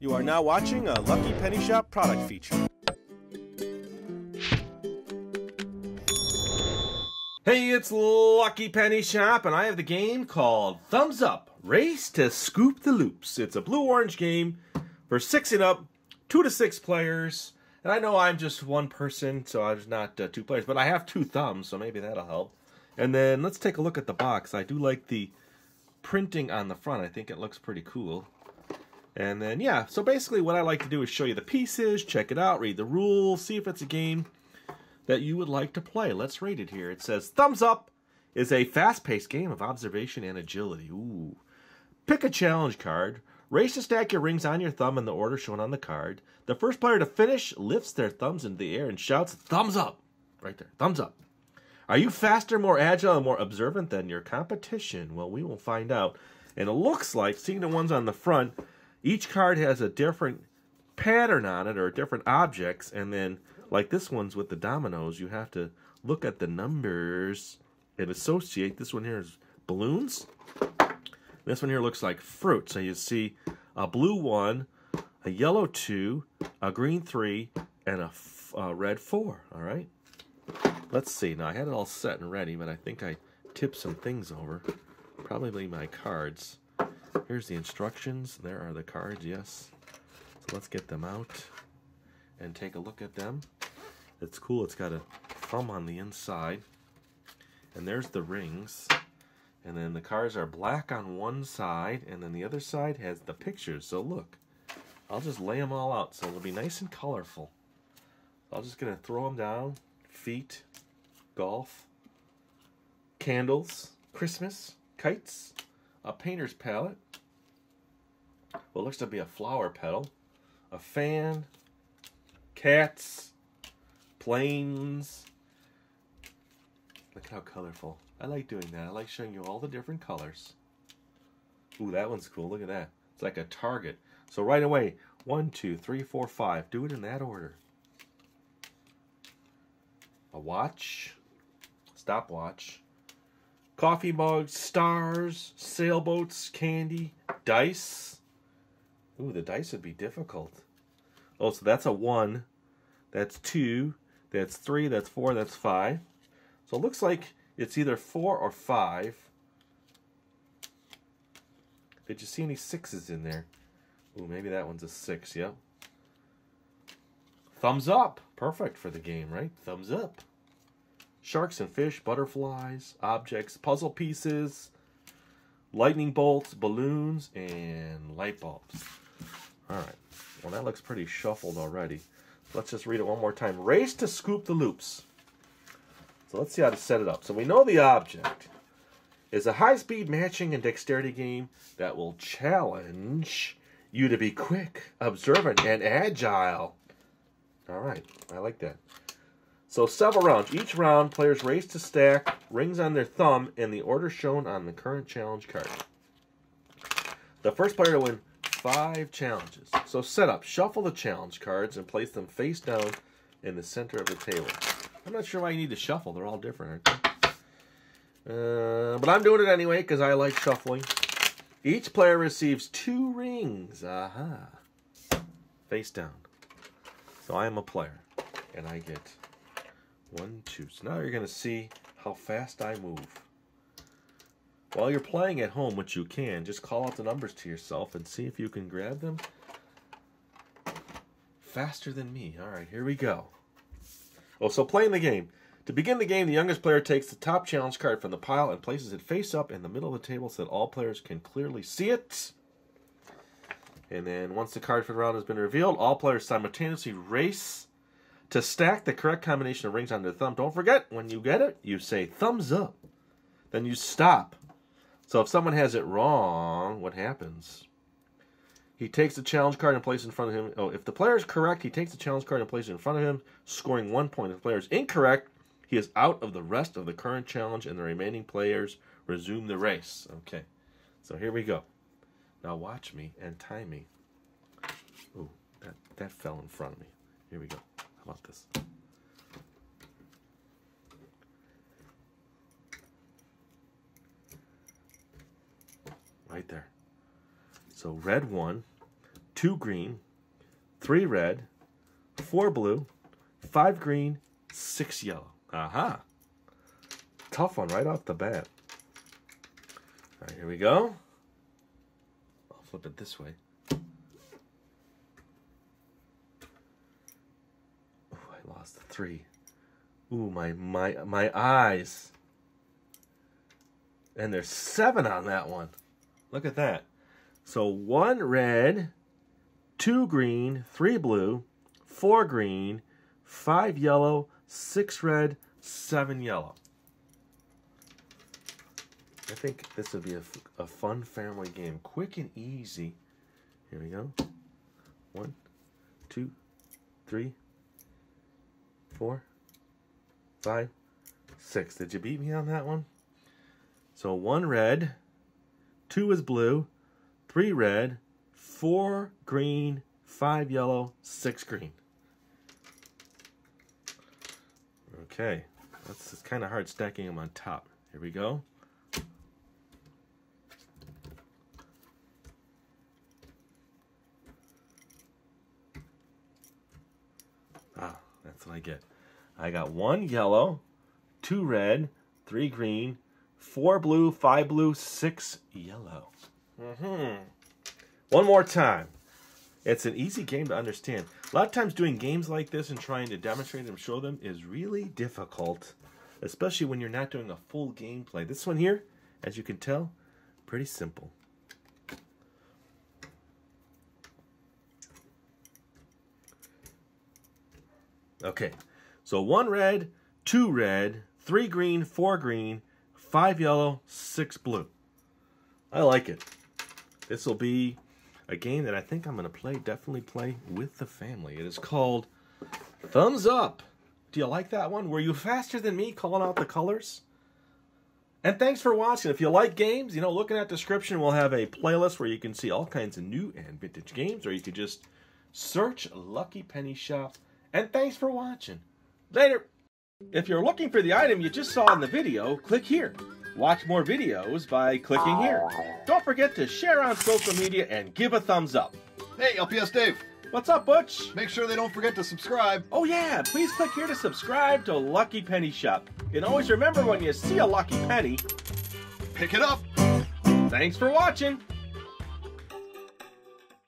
You are now watching a Lucky Penny Shop product feature. Hey, it's Lucky Penny Shop, and I have the game called Thumbs Up, Race to Scoop the Loops. It's a blue-orange game for 6 and up, 2 to 6 players. And I know I'm just one person, so I'm not 2 players, but I have 2 thumbs, so maybe that'll help. And then let's take a look at the box. I do like the printing on the front. I think it looks pretty cool. And then, yeah, so basically what I like to do is show you the pieces, check it out, read the rules, see if it's a game that you would like to play. Let's rate it here. It says, Thumbs Up is a fast-paced game of observation and agility. Ooh. Pick a challenge card. Race to stack your rings on your thumb in the order shown on the card. The first player to finish lifts their thumbs into the air and shouts, Thumbs Up! Right there. Thumbs up. Are you faster, more agile, and more observant than your competition? Well, we will find out. And it looks like, seeing the ones on the front, each card has a different pattern on it or different objects, and then like this one's with the dominoes, you have to look at the numbers and associate. This one here is balloons. This one here looks like fruit. So you see a blue 1, a yellow 2, a green 3, and a red 4. All right. Let's see. Now I had it all set and ready, but I think I tipped some things over. Probably my cards. Here's the instructions. There are the cards, yes. So let's get them out and take a look at them. It's cool. It's got a thumb on the inside. And there's the rings. And then the cards are black on one side. And then the other side has the pictures. So look, I'll just lay them all out. So it'll be nice and colorful. I'm just going to throw them down. Feet, golf, candles, Christmas, kites, a painter's palette. What looks to be a flower petal, a fan, cats, planes. Look at how colorful. I like doing that. I like showing you all the different colors. Ooh, that one's cool. Look at that. It's like a target. So right away, 1, 2, 3, 4, 5. Do it in that order. A watch, stopwatch, coffee mugs, stars, sailboats, candy, dice. Ooh, the dice would be difficult. Oh, so that's a 1, that's 2, that's 3, that's 4, that's 5. So it looks like it's either 4 or 5. Did you see any 6s in there? Ooh, maybe that one's a 6, yep. Thumbs up, perfect for the game, right? Thumbs up. Sharks and fish, butterflies, objects, puzzle pieces, lightning bolts, balloons, and light bulbs. All right. Well, that looks pretty shuffled already. Let's just read it one more time. Race to Scoop the Loops. So let's see how to set it up. So we know the object is a high-speed matching and dexterity game that will challenge you to be quick, observant, and agile. All right. I like that. So several rounds. Each round, players race to stack rings on their thumb in the order shown on the current challenge card. The first player to win 5 challenges. So set up, shuffle the challenge cards and place them face down in the center of the table. I'm not sure why you need to shuffle. They're all different, aren't they? But I'm doing it anyway because I like shuffling. Each player receives 2 rings. Aha. Face down. So I am a player and I get 1, 2. So now you're going to see how fast I move. While you're playing at home, which you can, just call out the numbers to yourself and see if you can grab them faster than me. All right, here we go. Oh, so playing the game. To begin the game, the youngest player takes the top challenge card from the pile and places it face up in the middle of the table so that all players can clearly see it. And then once the card for the round has been revealed, all players simultaneously race to stack the correct combination of rings on their thumb. Don't forget, when you get it, you say thumbs up. Then you stop. So if someone has it wrong, what happens? He takes the challenge card and places it in front of him. Oh, if the player is correct, he takes the challenge card and places it in front of him, scoring 1 point. If the player is incorrect, he is out of the rest of the current challenge, and the remaining players resume the race. Okay, so here we go. Now watch me and time me. Ooh, that fell in front of me. Here we go. How about this? Right there. So red 1, 2 green, 3 red, 4 blue, 5 green, 6 yellow. Aha. Tough one right off the bat. All right, here we go. I'll flip it this way. Oh, I lost the 3. Ooh, my eyes. And there's 7 on that one. Look at that. So 1 red, 2 green, 3 blue, 4 green, 5 yellow, 6 red, 7 yellow. I think this would be a fun family game. Quick and easy. Here we go. 1, 2, 3, 4, 5, 6. Did you beat me on that one? So 1 red, 2 is blue, 3 red, 4 green, 5 yellow, 6 green. Okay, it's kind of hard stacking them on top. Here we go. Ah, that's what I get. I got 1 yellow, 2 red, 3 green, 4 blue, 5 blue, 6 yellow. One more time. It's an easy game to understand. A lot of times doing games like this and trying to demonstrate them, show them, is really difficult, especially when you're not doing a full gameplay. This one here, as you can tell, pretty simple. Okay, so 1 red, 2 red, 3 green, 4 green, 5 yellow, 6 blue. I like it. This will be a game that I think I'm going to play, definitely play with the family. It is called Thumbs Up. Do you like that one? Were you faster than me calling out the colors? And thanks for watching. If you like games, you know, looking at description, we'll have a playlist where you can see all kinds of new and vintage games, or you could just search Lucky Penny Shop. And thanks for watching. Later. If you're looking for the item you just saw in the video, click here. Watch more videos by clicking here. Don't forget to share on social media and give a thumbs up. Hey, LPS Dave. What's up, Butch? Make sure they don't forget to subscribe. Oh yeah, please click here to subscribe to Lucky Penny Shop. And always remember, when you see a lucky penny, pick it up. Thanks for watching.